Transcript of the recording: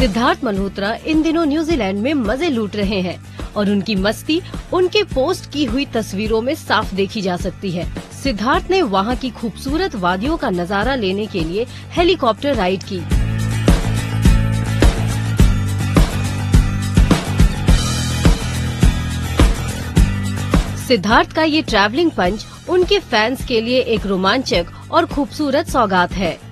सिद्धार्थ मल्होत्रा इन दिनों न्यूजीलैंड में मजे लूट रहे हैं और उनकी मस्ती उनके पोस्ट की हुई तस्वीरों में साफ देखी जा सकती है। सिद्धार्थ ने वहां की खूबसूरत वादियों का नजारा लेने के लिए हेलीकॉप्टर राइड की। सिद्धार्थ का ये ट्रैवलिंग पंच उनके फैंस के लिए एक रोमांचक और खूबसूरत सौगात है।